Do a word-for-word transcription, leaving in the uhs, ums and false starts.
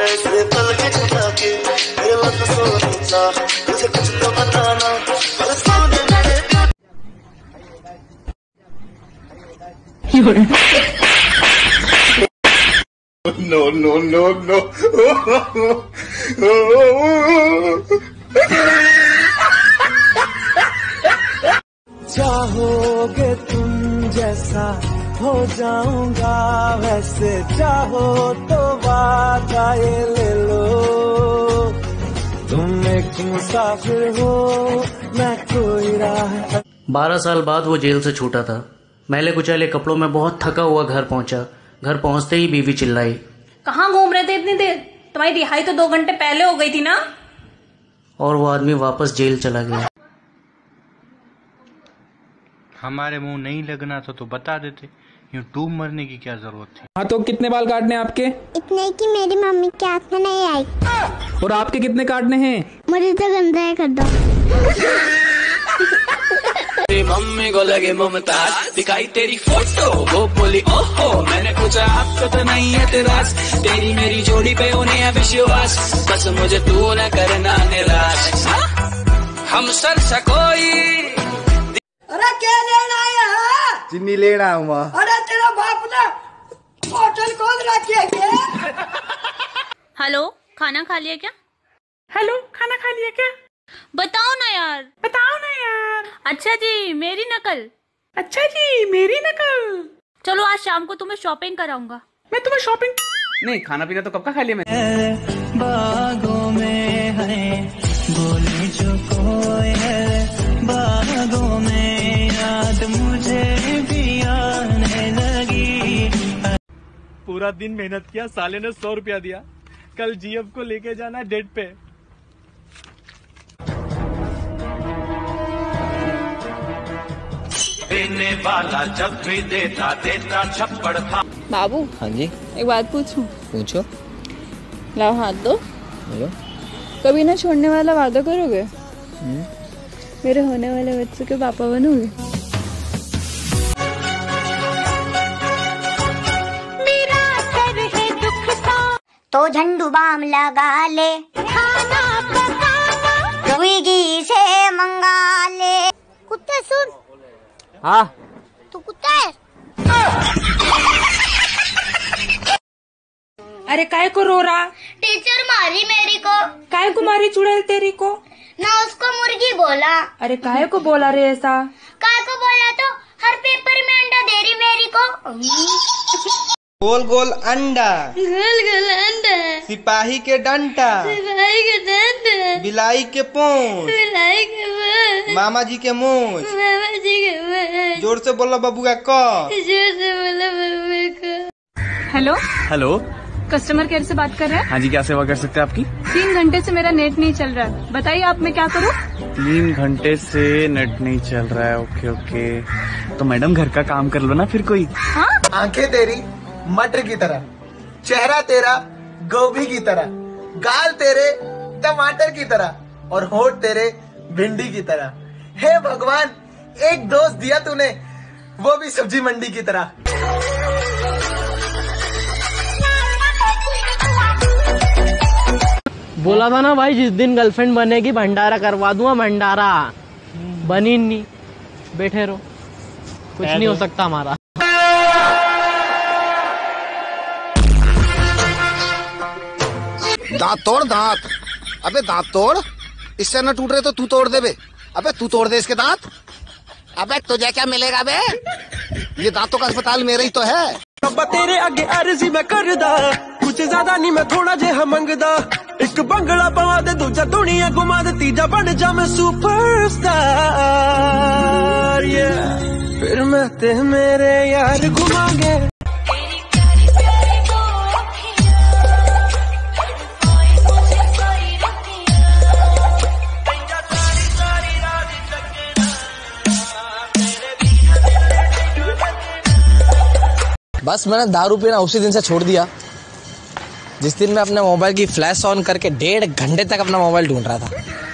तेरे पल के छुपा के मेरे मन को सोचा तुझे कुछ तो बताना और सो दे मेरे दिल। No, no, no, no. चाहोगे तुम जैसा हो जाऊंगा वैसे, चाहो तो वादा ये ले लो। तुम एक मुसाफिर हो मैं कोई राह। बारह साल बाद वो जेल से छूटा था। मैले कुचैले कपड़ों में बहुत थका हुआ घर पहुंचा। घर पहुंचते ही बीवी चिल्लाई, कहाँ घूम रहे थे इतनी देर? तुम्हारी रिहाई तो दो घंटे पहले हो गई थी ना। और वो आदमी वापस जेल चला गया। हमारे मुंह नहीं लगना था तो बता देते, यूं डूब मरने की क्या जरूरत थी। हाँ तो कितने बाल काटने आपके? इतने कि मेरी मम्मी के हाथ में नहीं आई। और आपके कितने काटने हैं? मुझे तो गंदा है, कर दो। मम्मी को लगे ममता, दिखाई तेरी फोटो, वो बोली ओहो। मैंने पूछा आपको तो नहीं है तेरास, तेरी मेरी जोड़ी पे उन्हें है विश्वास। बस मुझे तू न करना निराश, हम सर सकोई। अरे क्या लेना आया? चीनी लेना हूँ। अरे तेरा बाप ना होटल खोल रखी है क्या? हेलो, खाना खा लिया क्या? हेलो, खाना खा लिया क्या? बताओ ना यार, बताओ ना यार। अच्छा जी मेरी नकल, अच्छा जी मेरी नकल। चलो आज शाम को तुम्हें शॉपिंग कराऊंगा। मैं तुम्हें शॉपिंग नहीं, खाना पीना तो कब का खा लिया मैंने। बागों में है बोले जो कोई है, बागों में याद मुझे भी आने लगी। पूरा दिन मेहनत किया, साले ने सौ रुपया दिया। कल जीएफ को लेके जाना डेट पे। देने वाला जब भी देता देता छप्पड़ था। बाबू, हाँ जी, एक बात पूछूं? पूछो। लाओ हाथ दो। हेलो। कभी ना छोड़ने वाला वादा करोगे? हम्म। मेरे होने वाले बच्चे के पापा बनोगे? मेरा सर है दुख सा तो झंडू बाम लगा ले, खाना पकाना स्विगी से मंगा ले। कुत्ते सुन। हाँ तू कुत्ता है? अरे काय को रो रहा? टीचर मारी मेरी को। काय को मारी? चुड़ैल तेरी को ना, उसको मुर्गी बोला। अरे काय को बोला रे ऐसा? काय को बोला तो हर पेपर में अंडा दे रही मेरी को। गोल गोल अंडा, गोल गोल अंडा। सिपाही के डंडा, सिपाही के डंडा। बिलाई के पोंछ, बिलाई के पोंछ। मामा जी के मूंछ, मामा जी के मूंछ। जोर से बोलो बबुआ को, जोर से बोलो बबुआ को। हेलो, हेलो, कस्टमर केयर से बात कर रहे हैं? हाँ जी, क्या सेवा कर सकते हैं आपकी? तीन घंटे से मेरा नेट नहीं चल रहा है, बताइए आप मैं क्या करूँ? तीन घंटे से नेट नहीं चल रहा है? ओके ओके, तो मैडम घर का काम कर लो ना फिर कोई। हाँ? आंखें तेरी मटर की तरह, चेहरा तेरा गोभी की तरह, गाल तेरे टमाटर की तरह और होंठ तेरे भिंडी की तरह। हे भगवान, एक दोस्त दिया तूने, वो भी सब्जी मंडी की तरह। बोला था ना भाई, जिस दिन गर्लफ्रेंड बनेगी भंडारा करवा दूंगा, भंडारा। बनी नहीं, बैठे रहो, कुछ नहीं हो सकता हमारा। दांत तोड़, दांत। अबे दांत तोड़, इससे ना टूट रहे तो तू तोड़ दे बे। अबे तू तोड़ दे इसके दांत। अबे तुझे क्या मिलेगा बे, ये दांतों का अस्पताल मेरे ही तो है। रब्बा तेरे आगे अर्जी मैं करदा, कुछ ज्यादा नहीं मैं थोड़ा जिहा मंगदा। एक बंगला पवा दे, दूजा दुनिया घुमा दे, तीजा बन जा मैं सुपरस्टार। फिर मैं ते मेरे यार घुमा गे। बस मैंने दारू पीना उसी दिन से छोड़ दिया जिस दिन मैं अपने मोबाइल की फ्लैश ऑन करके डेढ़ घंटे तक अपना मोबाइल ढूंढ रहा था।